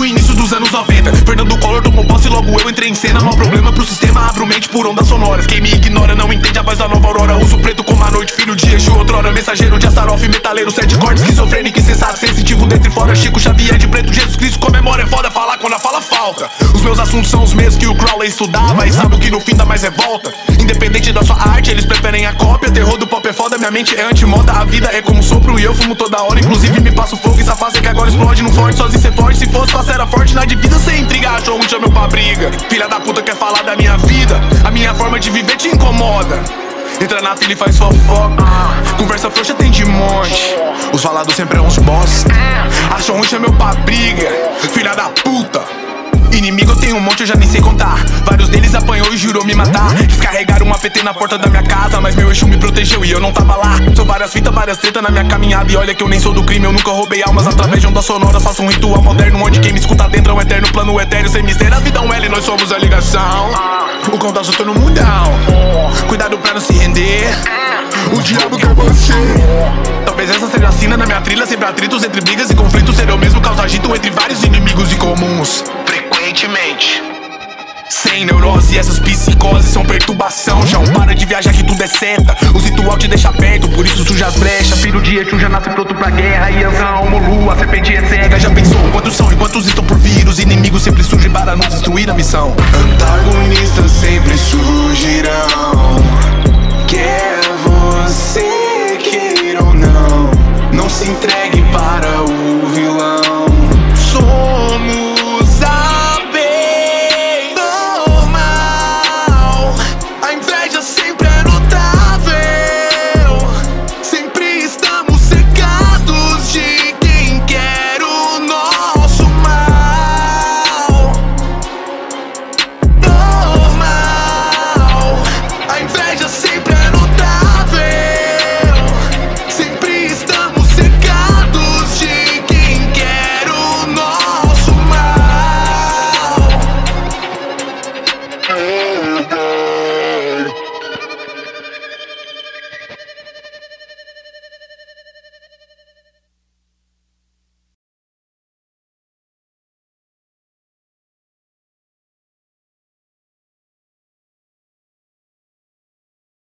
no início dos anos 90. Fernando Collor tomou posse e logo eu entrei em cena. Não há problema pro sistema, abro mente por ondas sonoras. Quem me ignora não entende a voz da nova aurora. Uso preto como a noite, filho de Exu, outrora mensageiro de Astaroff, metaleiro, sete cortes, esquizofrênico e sensato, sensitivo dentro e fora. Chico Xavier de preto, Jesus Cristo comemora. É foda falar quando a fala falta. Os meus assuntos são os mesmos que o Crowley estudava, e sabe o que no fim dá mais revolta. Independente da sua arte, eles preferem a cópia. Terror do pop é foda, minha mente é anti-moda. A vida é como sopro e eu fumo toda hora. Inclusive me passo fogo e essa face que agora explode. Não forte, sozinho ser forte, se fosse face era forte. Na divisa sem intriga, achou um chama eu pra briga. Filha da puta quer falar da minha vida, a minha forma de viver te incomoda. Entra na fila e faz fofoca, conversa frouxa tem de monte. Os falados sempre é uns bosta, achou um chama eu pra briga. Filha da puta. Inimigo eu tenho um monte, eu já nem sei contar. Vários deles apanhou e jurou me matar. Descarregaram um APT na porta da minha casa, mas meu Exu me protegeu e eu não tava lá. Sou várias fitas, várias tretas na minha caminhada. E olha que eu nem sou do crime, eu nunca roubei almas. Através de ondas sonoras faço um ritual moderno, onde quem me escuta dentro é um eterno plano etéreo. Sem mistério, a vida é um L, nós somos a ligação. O cão tá solto no mundão, cuidado pra não se render. O diabo que é você. Talvez essa seja a sina na minha trilha. Sempre atritos entre brigas e conflitos. Ser eu mesmo causa agito entre vários inimigos e comuns. Sem neurose, essas psicoses são perturbação. Já para de viajar que tudo é seta. O ritual te deixa perto, por isso suja as brechas. Filho de Exu já nasce pronto pra guerra. E anzão, molu, a serpente é cega. Já pensou quantos são e quantos estão por vir? Os inimigos sempre surgem para nos destruir a missão. Antagonistas sempre surgirão. Quer você, queira ou não, não se entregue.